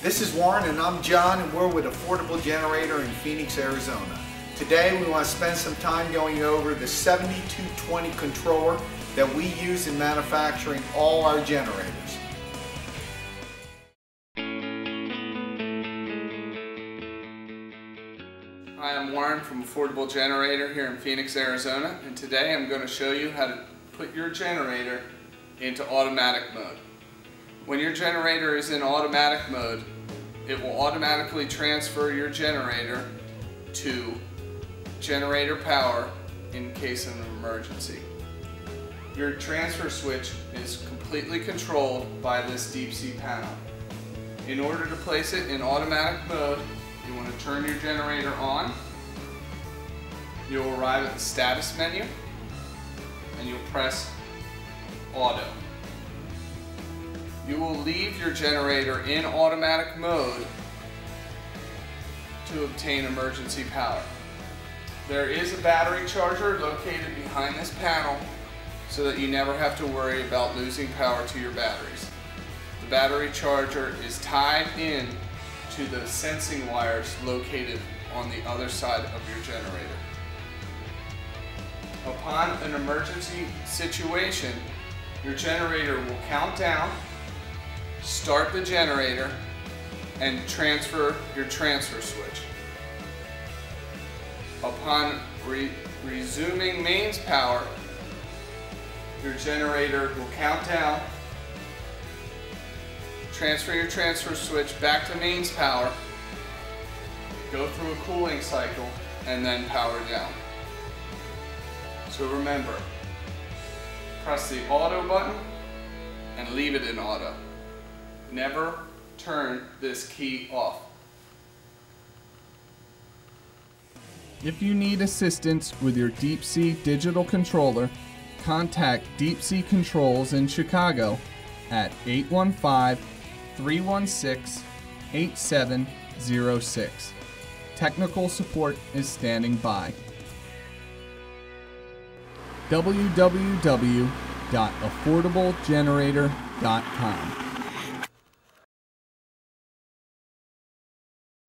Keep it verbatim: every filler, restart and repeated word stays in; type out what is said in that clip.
This is Warren and I'm John, and we're with Affordable Generator in Phoenix, Arizona. Today we want to spend some time going over the seventy-two twenty controller that we use in manufacturing all our generators. Hi, I'm Warren from Affordable Generator here in Phoenix, Arizona, and today I'm going to show you how to put your generator into automatic mode. When your generator is in automatic mode, it will automatically transfer your generator to generator power in case of an emergency. Your transfer switch is completely controlled by this deep sea panel. In order to place it in automatic mode, you want to turn your generator on. You'll arrive at the status menu and you'll press auto. You will leave your generator in automatic mode to obtain emergency power. There is a battery charger located behind this panel so that you never have to worry about losing power to your batteries. The battery charger is tied in to the sensing wires located on the other side of your generator. Upon an emergency situation, your generator will count down, start the generator, and transfer your transfer switch. Upon re resuming mains power, your generator will count down, transfer your transfer switch back to mains power, go through a cooling cycle, and then power down. So remember, press the auto button and leave it in auto. Never turn this key off. If you need assistance with your Deep Sea digital controller, contact Deep Sea Controls in Chicago at eight one five, three one six, eight seven zero six. Technical support is standing by. w w w dot affordable generator dot com